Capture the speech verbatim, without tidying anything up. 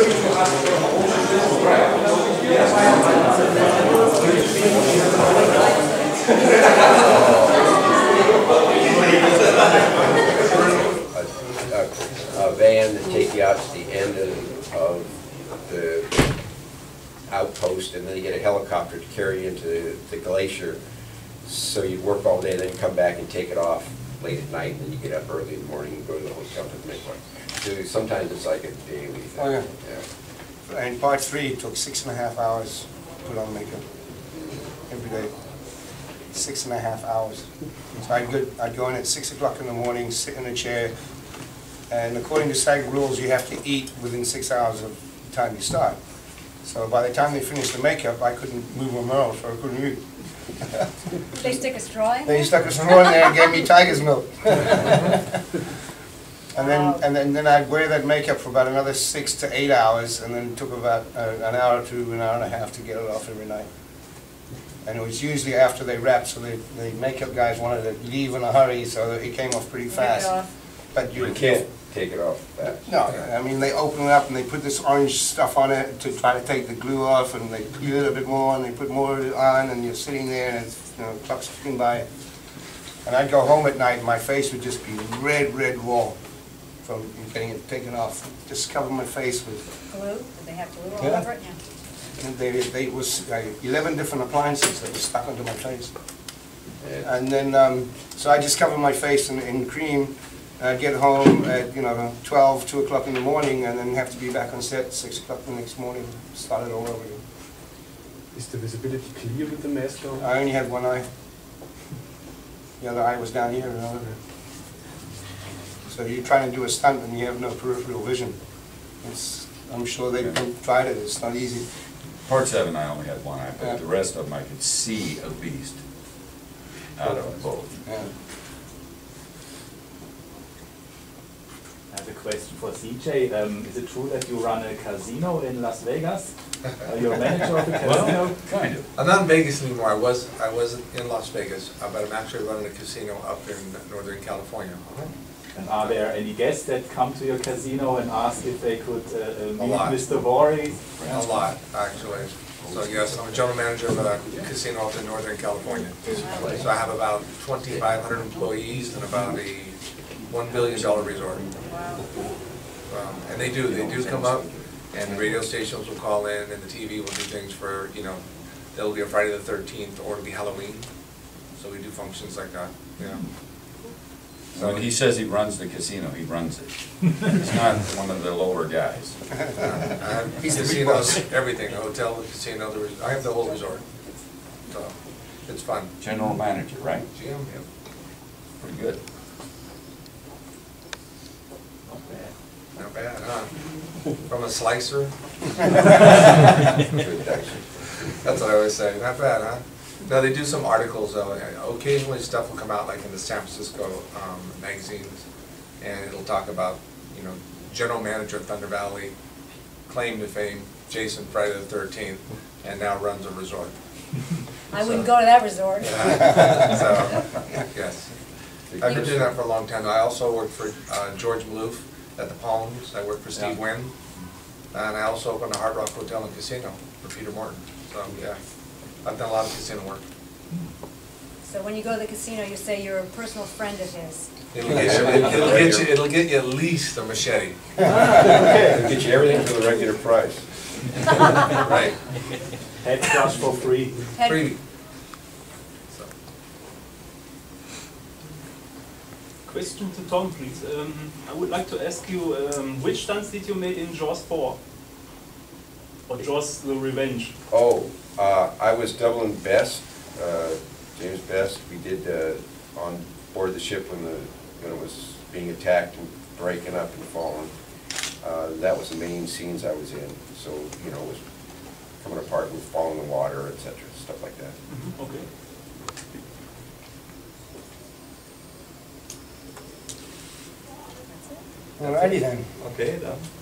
A van to take you out to the end of, of the outpost, and then you get a helicopter to carry you into the, the glacier. So you work all day, then come back and take it off late at night, and then you get up early in the morning and go to the hotel and make one. So sometimes it's like a daily thing. Oh, yeah. Yeah. And part three, it took six and a half hours to put on makeup every day. Six and a half hours. So I'd go, I'd go in at six o'clock in the morning, sit in a chair, and according to SAG rules, you have to eat within six hours of the time you start. So by the time they finished the makeup, I couldn't move my mouth, so I couldn't eat. They stick a straw in there? They stuck a straw in there and gave me tiger's milk. And then, and then, then I'd wear that makeup for about another six to eight hours, and then it took about uh, an hour to an hour and a half to get it off every night. And it was usually after they wrapped, so the, the makeup guys wanted to leave in a hurry, so it came off pretty fast. Off. But you, you can't take it off that. No, I mean, they open it up and they put this orange stuff on it to try to take the glue off, and they peel it a bit more, and they put more on, and you're sitting there, and it's, you know, clock's ticking by. And I'd go home at night, and my face would just be red, red raw from getting it taken off. Just cover my face with glue. Did they have glue all yeah. over it? Yeah. And they, they was uh, eleven different appliances that were stuck onto my face. Yeah. And then, um, so I just covered my face in, in cream. And I'd get home at, you know, twelve, two o'clock in the morning, and then have to be back on set at six o'clock the next morning. Start it all over again. Is the visibility clear with the mask on? I only had one eye. The other eye was down here. Another. So you're trying to do a stunt and you have no peripheral vision. It's, I'm sure they've yeah. tried it. It's not easy. Part seven, I only had one eye, but yeah. the rest of them I could see a beast out of both. Yeah. I have a question for C J. Um, is it true that you run a casino in Las Vegas? Are you a manager of the casino? Well, kind of. I'm not in Vegas anymore. I was I was in Las Vegas, uh, but I'm actually running a casino up in Northern California. And are there any guests that come to your casino and ask if they could uh, meet Mister Boris? A lot, actually. So yes, I'm a general manager of a casino up in Northern California. So I have about twenty-five hundred employees and about a one billion dollar resort. Um, and they do, they do come up, and the radio stations will call in, and the T V will do things for, you know, there'll be a Friday the thirteenth, or it'll be Halloween. So we do functions like that, yeah. So when he says he runs the casino, he runs it. He's not one of the lower guys. Uh, I He's casinos, everything, the hotel, the casino, the resort. I have the whole resort. So it's fun. General manager, right? G M, yeah. Pretty good. Not bad. Not bad, huh? From a slicer? That's what I always say. Not bad, huh? No, they do some articles, though. Occasionally stuff will come out, like in the San Francisco um, magazines, and it'll talk about, you know, general manager of Thunder Valley, claim to fame, Jason Friday the thirteenth, and now runs a resort. I so, wouldn't go to that resort. Yeah. So, yes. I've been doing that for a long time. I also worked for uh, George Malouf at the Palms. I worked for Steve yeah. Wynn, and I also opened a Hard Rock Hotel and Casino for Peter Morton. So, yeah. I've done a lot of casino work. So when you go to the casino, you say you're a personal friend of his. It'll get you, it'll get you, it'll get you at least a machete. It'll get you everything for the regular price. Right. Head scratch for free. Head. Free. So. Question to Tom, please. Um, I would like to ask you, um, which stunts did you make in Jaws four? Or Jaws the Revenge? Oh. Uh, I was Dublin Best, uh, James Best. We did uh, on board the ship when the when it was being attacked and breaking up and falling. Uh, that was the main scenes I was in. So you know, it was coming apart and falling in the water, et cetera, stuff like that. Mm-hmm. Okay. That's it. Alrighty then. Okay then.